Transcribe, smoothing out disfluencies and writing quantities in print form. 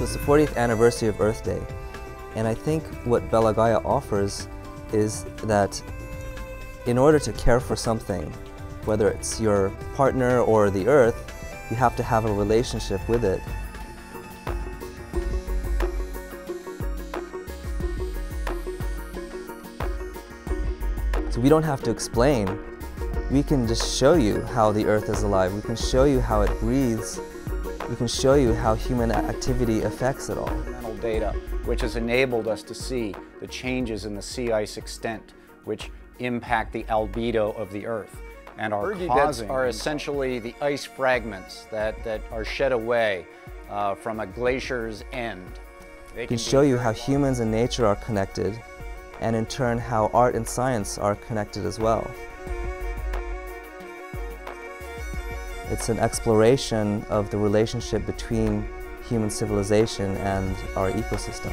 So it's the 40th anniversary of Earth Day, and I think what Bella Gaia offers is that in order to care for something, whether it's your partner or the Earth, you have to have a relationship with it. So we don't have to explain. We can just show you how the Earth is alive. We can show you how it breathes. We can show you how human activity affects it all. Environmental data, which has enabled us to see the changes in the sea ice extent, which impact the albedo of the Earth, and are causing are essentially the ice fragments that are shed away from a glacier's end. They can show you how humans and nature are connected, and in turn how art and science are connected as well. It's an exploration of the relationship between human civilization and our ecosystem.